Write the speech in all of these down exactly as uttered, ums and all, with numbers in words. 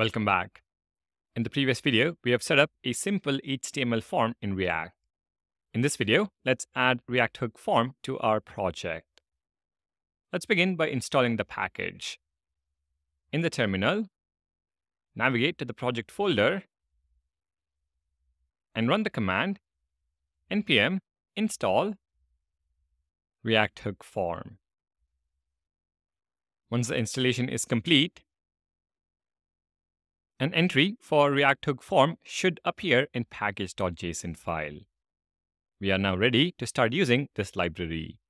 Welcome back. In the previous video, we have set up a simple H T M L form in React. In this video, let's add React Hook Form to our project. Let's begin by installing the package. In the terminal, navigate to the project folder and run the command npm install React Hook Form. Once the installation is complete, an entry for React Hook Form should appear in package.json file. We are now ready to start using this library.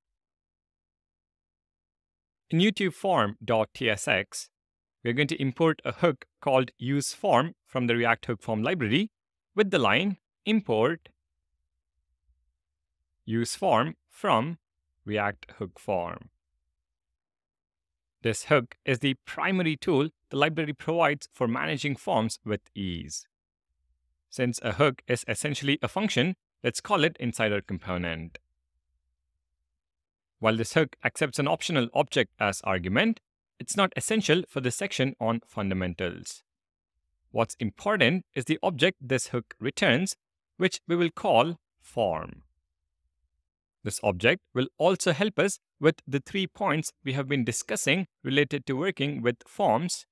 In YouTube form dot T S X, we are going to import a hook called useForm from the React Hook Form library with the line import useForm from React Hook Form. This hook is the primary tool the library provides for managing forms with ease. Since a hook is essentially a function, let's call it inside our component. While this hook accepts an optional object as argument, it's not essential for this section on fundamentals. What's important is the object this hook returns, which we will call form. This object will also help us with the three points we have been discussing related to working with forms,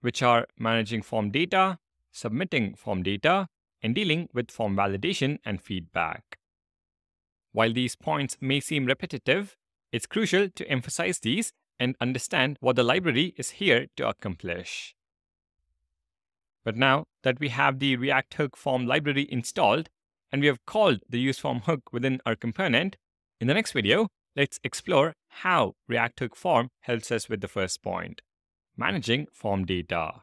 which are managing form data, submitting form data, and dealing with form validation and feedback. While these points may seem repetitive, it's crucial to emphasize these and understand what the library is here to accomplish. But now that we have the React Hook Form library installed, and we have called the useForm hook within our component, in the next video, let's explore how React Hook Form helps us with the first point, managing form data.